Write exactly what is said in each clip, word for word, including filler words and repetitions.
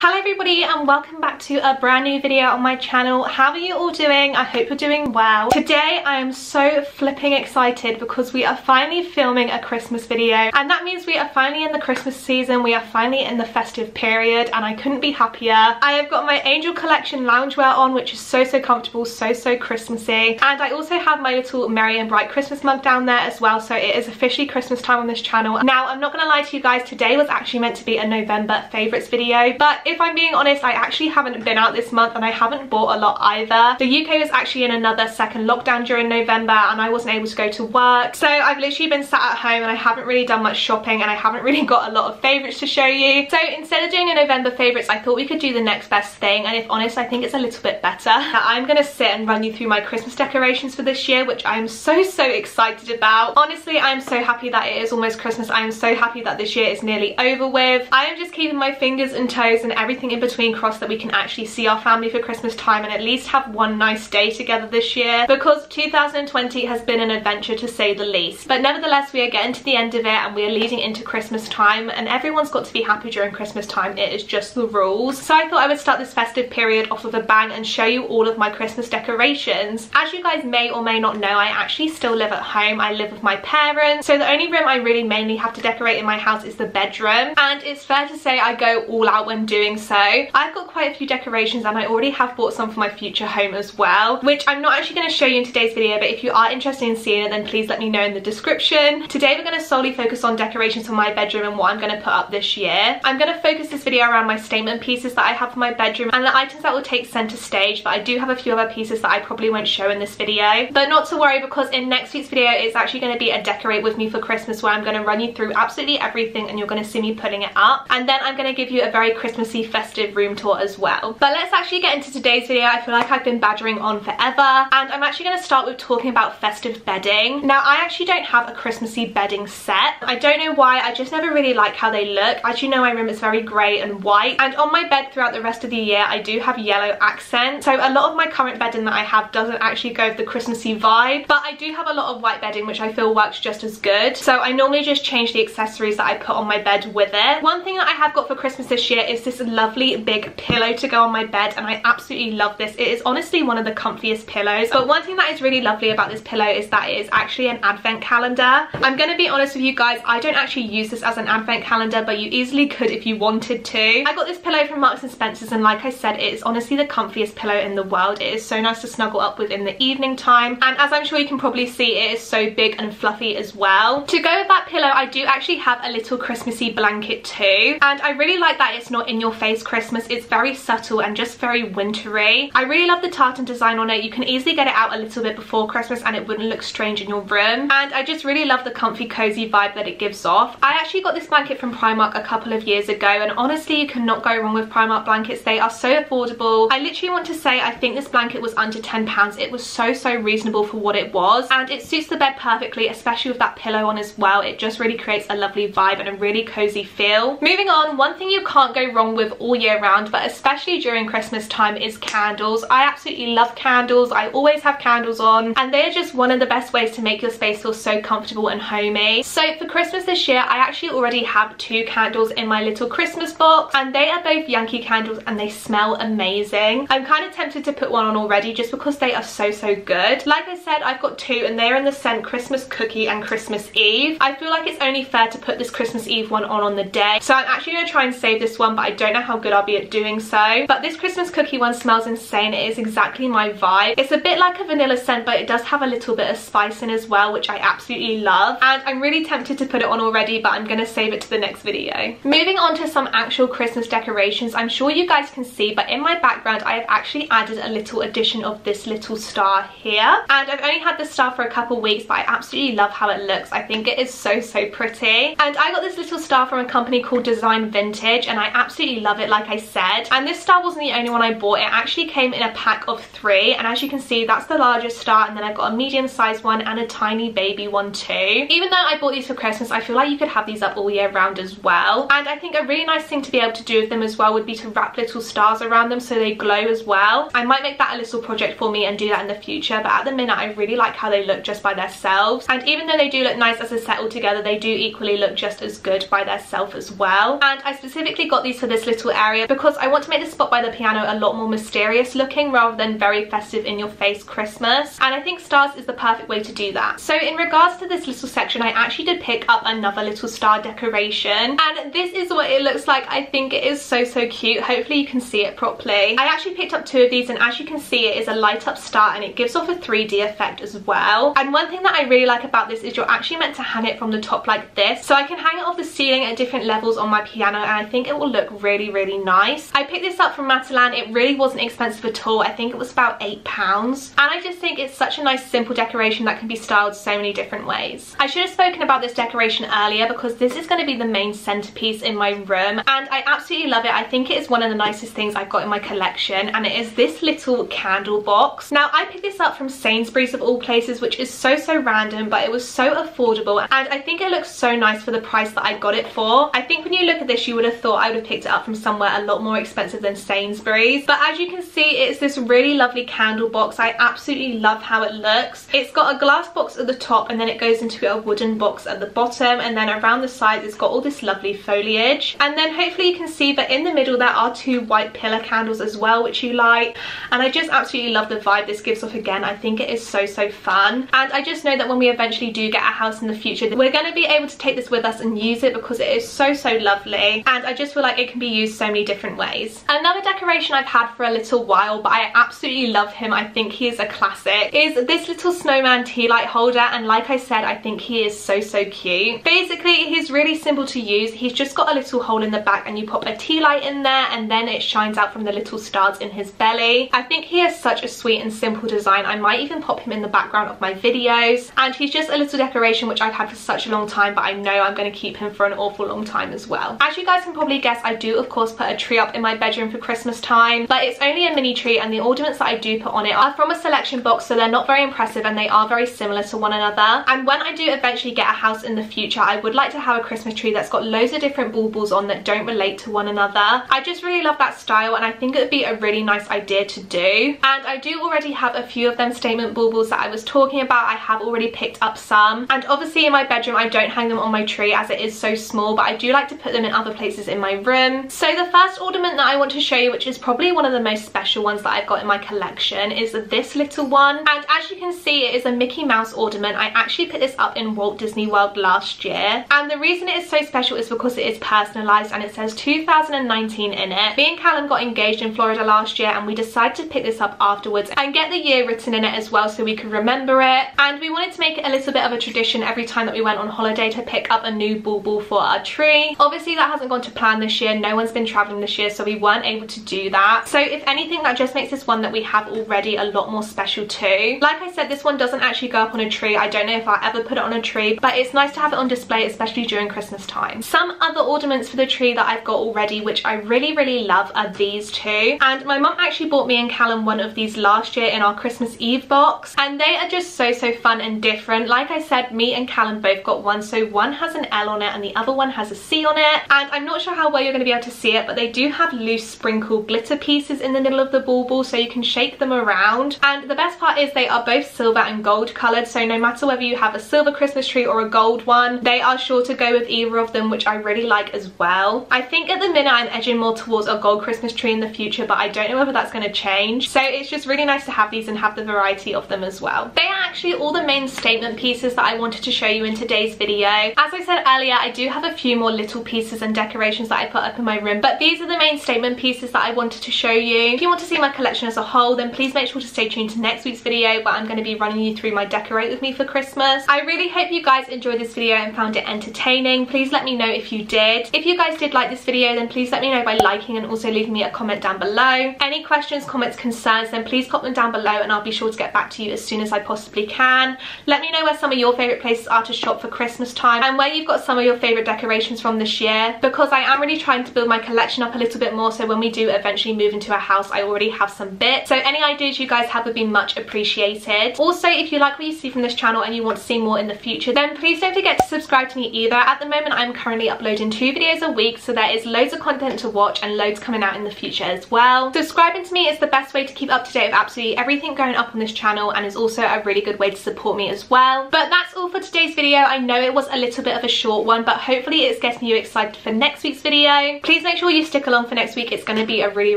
Hello everybody and welcome back to a brand new video on my channel. How are you all doing? I hope you're doing well. Today I am so flipping excited because we are finally filming a Christmas video, and that means we are finally in the Christmas season. We are finally in the festive period and I couldn't be happier. I have got my Angel Collection loungewear on, which is so so comfortable, so so Christmassy, and I also have my little Merry and Bright Christmas mug down there as well. So it is officially Christmas time on this channel. Now I'm not going to lie to you guys, today was actually meant to be a November favourites video, but if I'm being honest, I actually haven't been out this month and I haven't bought a lot either. The U K was actually in another second lockdown during November and I wasn't able to go to work, so I've literally been sat at home and I haven't really done much shopping and I haven't really got a lot of favourites to show you. So instead of doing a November favourites, I thought we could do the next best thing, and if honest, I think it's a little bit better. Now, I'm going to sit and run you through my Christmas decorations for this year, which I'm so so excited about. Honestly, I'm so happy that it is almost Christmas. I am so happy that this year is nearly over with. I am just keeping my fingers and toes and everything in between crossed that we can actually see our family for Christmas time and at least have one nice day together this year, because two thousand twenty has been an adventure to say the least. But nevertheless, we are getting to the end of it and we are leading into Christmas time, and everyone's got to be happy during Christmas time. It is just the rules. So I thought I would start this festive period off with a bang and show you all of my Christmas decorations. As you guys may or may not know, I actually still live at home. I live with my parents, so the only room I really mainly have to decorate in my house is the bedroom, and it's fair to say I go all out when doing so. I've got quite a few decorations and I already have bought some for my future home as well, which I'm not actually going to show you in today's video, but if you are interested in seeing it, then please let me know in the description. Today we're going to solely focus on decorations for my bedroom and what I'm going to put up this year. I'm going to focus this video around my statement pieces that I have for my bedroom and the items that will take centre stage, but I do have a few other pieces that I probably won't show in this video. But not to worry, because in next week's video it's actually going to be a decorate with me for Christmas, where I'm going to run you through absolutely everything and you're going to see me putting it up, and then I'm going to give you a very Christmassy festive room tour as well. But let's actually get into today's video. I feel like I've been badgering on forever, and I'm actually going to start with talking about festive bedding. Now, I actually don't have a Christmassy bedding set. I don't know why, I just never really like how they look. As you know, my room is very grey and white, and on my bed throughout the rest of the year I do have yellow accents, so a lot of my current bedding that I have doesn't actually go with the Christmassy vibe, but I do have a lot of white bedding which I feel works just as good, so I normally just change the accessories that I put on my bed with it. One thing that I have got for Christmas this year is this lovely big pillow to go on my bed, and I absolutely love this. It is honestly one of the comfiest pillows. But one thing that is really lovely about this pillow is that it is actually an advent calendar. I'm gonna be honest with you guys, I don't actually use this as an advent calendar, but you easily could if you wanted to. I got this pillow from Marks and Spencer's, and like I said, it is honestly the comfiest pillow in the world. It is so nice to snuggle up with in the evening time, and as I'm sure you can probably see, it is so big and fluffy as well. To go with that pillow, I do actually have a little Christmassy blanket too, and I really like that it's not in your face Christmas. It's very subtle and just very wintry. I really love the tartan design on it. You can easily get it out a little bit before Christmas and it wouldn't look strange in your room, and I just really love the comfy cozy vibe that it gives off. I actually got this blanket from Primark a couple of years ago, and honestly you cannot go wrong with Primark blankets. They are so affordable. I literally want to say I think this blanket was under ten pounds. It was so so reasonable for what it was, and it suits the bed perfectly, especially with that pillow on as well. It just really creates a lovely vibe and a really cozy feel. Moving on, one thing you can't go wrong with all year round, but especially during Christmas time, is candles. I absolutely love candles. I always have candles on, and they are just one of the best ways to make your space feel so comfortable and homey. So for Christmas this year, I actually already have two candles in my little Christmas box, and they are both Yankee candles and they smell amazing. I'm kind of tempted to put one on already just because they are so so good. Like I said, I've got two and they're in the scent Christmas Cookie and Christmas Eve. I feel like it's only fair to put this Christmas Eve one on on the day, so I'm actually going to try and save this one, but I don't know how good I'll be at doing so. But this Christmas Cookie one smells insane. It is exactly my vibe. It's a bit like a vanilla scent, but it does have a little bit of spice in as well, which I absolutely love, and I'm really tempted to put it on already, but I'm gonna save it to the next video. Moving on to some actual Christmas decorations. I'm sure you guys can see, but in my background I have actually added a little addition of this little star here, and I've only had this star for a couple weeks, but I absolutely love how it looks. I think it is so so pretty, and I got this little star from a company called Design Vintage, and I absolutely love it, like I said. And this star wasn't the only one I bought. It actually came in a pack of three, and as you can see, that's the largest star, and then I've got a medium sized one and a tiny baby one too. Even though I bought these for Christmas, I feel like you could have these up all year round as well, and I think a really nice thing to be able to do with them as well would be to wrap little stars around them so they glow as well. I might make that a little project for me and do that in the future, but at the minute I really like how they look just by themselves, and even though they do look nice as a set all together, they do equally look just as good by themselves as well. And I specifically got these for this little area because I want to make the spot by the piano a lot more mysterious looking rather than very festive in your face Christmas, and I think stars is the perfect way to do that. So in regards to this little section, I actually did pick up another little star decoration, and this is what it looks like. I think it is so so cute. Hopefully you can see it properly. I actually picked up two of these, and as you can see it is a light up star and it gives off a three D effect as well. And one thing that I really like about this is you're actually meant to hang it from the top like this, so I can hang it off the ceiling at different levels on my piano, and I think it will look really really nice. I picked this up from Matalan. It really wasn't expensive at all. I think it was about eight pounds, and I just think it's such a nice simple decoration that can be styled so many different ways. I should have spoken about this decoration earlier because this is going to be the main centerpiece in my room, and I absolutely love it. I think it is one of the nicest things I've got in my collection, and it is this little candle box. Now I picked this up from Sainsbury's of all places, which is so so random, but it was so affordable and I think it looks so nice for the price that I got it for. I think when you look at this you would have thought I would have picked it up from somewhere a lot more expensive than Sainsbury's, but as you can see it's this really lovely candle box. I absolutely love how it looks. It's got a glass box at the top and then it goes into a wooden box at the bottom, and then around the sides it's got all this lovely foliage, and then hopefully you can see that in the middle there are two white pillar candles as well, which you light, and I just absolutely love the vibe this gives off again. I think it is so so fun, and I just know that when we eventually do get a house in the future we're going to be able to take this with us and use it because it is so so lovely, and I just feel like it can be used so many different ways. Another decoration I've had for a little while but I absolutely love him, I think he is a classic, is this little snowman tea light holder, and like I said I think he is so so cute. Basically he's really simple to use. He's just got a little hole in the back and you pop a tea light in there and then it shines out from the little stars in his belly. I think he has such a sweet and simple design. I might even pop him in the background of my videos, and he's just a little decoration which I've had for such a long time, but I know I'm going to keep him for an awful long time as well. As you guys can probably guess, I do of course put a tree up in my bedroom for Christmas time, but it's only a mini tree and the ornaments that I do put on it are from a selection box, so they're not very impressive and they are very similar to one another. And when I do eventually get a house in the future I would like to have a Christmas tree that's got loads of different baubles on that don't relate to one another. I just really love that style and I think it would be a really nice idea to do, and I do already have a few of them statement baubles that I was talking about. I have already picked up some, and obviously in my bedroom I don't hang them on my tree as it is so small, but I do like to put them in other places in my room. So the first ornament that I want to show you, which is probably one of the most special ones that I've got in my collection, is this little one, and as you can see it is a Mickey Mouse ornament. I actually put this up in Walt Disney World last year, and the reason it is so special is because it is personalised and it says two thousand nineteen in it. Me and Callum got engaged in Florida last year and we decided to pick this up afterwards and get the year written in it as well so we could remember it, and we wanted to make it a little bit of a tradition every time that we went on holiday to pick up a new bauble for our tree. Obviously that hasn't gone to plan this year, no one's been travelling this year so we weren't able to do that, so if anything that just makes this one that we have already a lot more special too. Like I said, this one doesn't actually go up on a tree. I don't know if I ever put it on a tree, but it's nice to have it on display especially during Christmas time. Some other ornaments for the tree that I've got already which I really really love are these two, and my mum actually bought me and Callum one of these last year in our Christmas Eve box, and they are just so so fun and different. Like I said, me and Callum both got one, so one has an L on it and the other one has a C on it, and I'm not sure how well you're going to be able to see it but they do have loose sprinkled glitter pieces in the middle of the bauble so you can shake them around, and the best part is they are both silver and gold coloured, so no matter whether you have a silver Christmas tree or a gold one they are sure to go with either of them, which I really like as well. I think at the minute I'm edging more towards a gold Christmas tree in the future but I don't know whether that's going to change, so it's just really nice to have these and have the variety of them as well. They are actually all the main statement pieces that I wanted to show you in today's video. As I said earlier, I do have a few more little pieces and decorations that I put up in my room, but these are the main statement pieces that I wanted to show you. If you want to see my collection as a whole then please make sure to stay tuned to next week's video where I'm going to be running you through my Decorate With Me for Christmas. I really hope you guys enjoyed this video and found it entertaining. Please let me know if you did. If you guys did like this video then please let me know by liking and also leaving me a comment down below. Any questions, comments, concerns then please pop them down below and I'll be sure to get back to you as soon as I possibly can. Let me know where some of your favourite places are to shop for Christmas time and where you've got some of your favourite decorations from this year, because I am really trying to build my collection up a little bit more so when we do eventually move into a house I already have some bits, so any ideas you guys have would be much appreciated. Also if you like what you see from this channel and you want to see more in the future then please don't forget to subscribe to me either. At the moment I'm currently uploading two videos a week so there is loads of content to watch and loads coming out in the future as well. Subscribing to me is the best way to keep up to date with absolutely everything going up on this channel and is also a really good good way to support me as well. But that's all for today's video. I know it was a little bit of a short one, but hopefully it's getting you excited for next week's video. Please make sure you stick along for next week. It's going to be a really,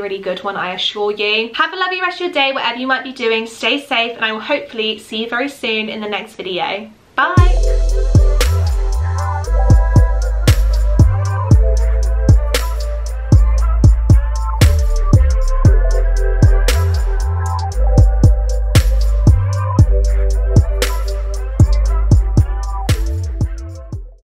really good one, I assure you. Have a lovely rest of your day, whatever you might be doing. Stay safe, and I will hopefully see you very soon in the next video. Bye!